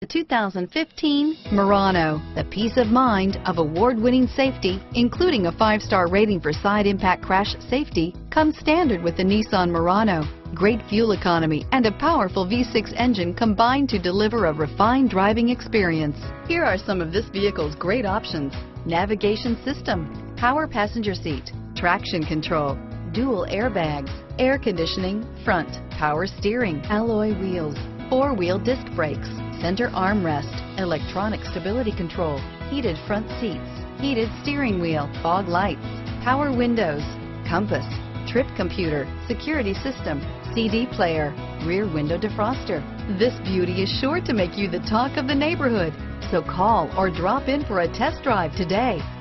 The 2015 Murano, the peace of mind of award-winning safety, including a 5-star rating for side impact crash safety, comes standard with the Nissan Murano. Great fuel economy and a powerful V6 engine combine to deliver a refined driving experience. Here are some of this vehicle's great options: navigation system, power passenger seat, traction control, dual airbags, air conditioning, front, power steering, alloy wheels, four-wheel disc brakes, center armrest, electronic stability control, heated front seats, heated steering wheel, fog lights, power windows, compass, trip computer, security system, CD player, rear window defroster. This beauty is sure to make you the talk of the neighborhood, so call or drop in for a test drive today.